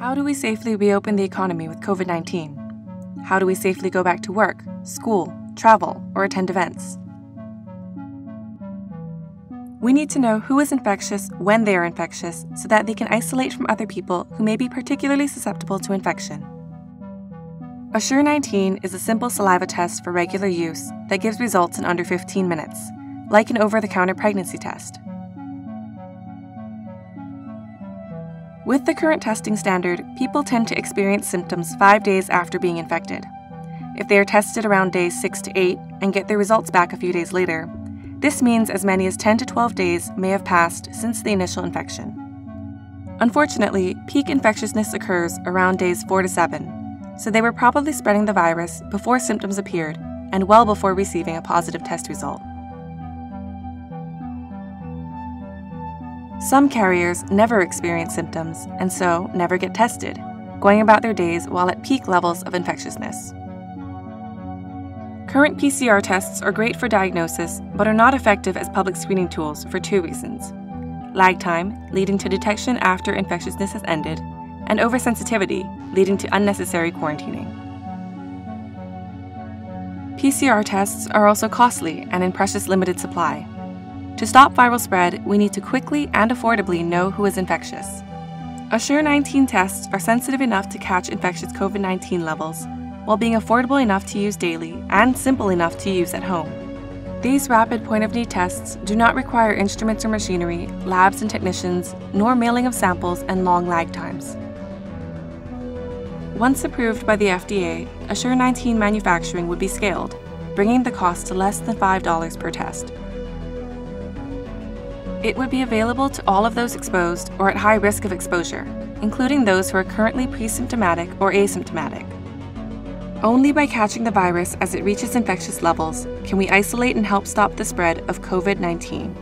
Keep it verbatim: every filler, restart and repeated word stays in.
How do we safely reopen the economy with COVID nineteen? How do we safely go back to work, school, travel, or attend events? We need to know who is infectious when they are infectious so that they can isolate from other people who may be particularly susceptible to infection. Assure nineteen is a simple saliva test for regular use that gives results in under fifteen minutes, like an over-the-counter pregnancy test. With the current testing standard, people tend to experience symptoms five days after being infected. If they are tested around days six to eight and get their results back a few days later, this means as many as ten to twelve days may have passed since the initial infection. Unfortunately, peak infectiousness occurs around days four to seven, so they were probably spreading the virus before symptoms appeared and well before receiving a positive test result. Some carriers never experience symptoms and so never get tested, going about their days while at peak levels of infectiousness. Current P C R tests are great for diagnosis but are not effective as public screening tools for two reasons: lag time, leading to detection after infectiousness has ended, and oversensitivity, leading to unnecessary quarantining. P C R tests are also costly and in precious limited supply. To stop viral spread, we need to quickly and affordably know who is infectious. Assure nineteen tests are sensitive enough to catch infectious COVID nineteen levels, while being affordable enough to use daily and simple enough to use at home. These rapid point-of-need tests do not require instruments or machinery, labs and technicians, nor mailing of samples and long lag times. Once approved by the F D A, Assure nineteen manufacturing would be scaled, bringing the cost to less than five dollars per test. It would be available to all of those exposed or at high risk of exposure, including those who are currently pre-symptomatic or asymptomatic. Only by catching the virus as it reaches infectious levels can we isolate and help stop the spread of COVID nineteen.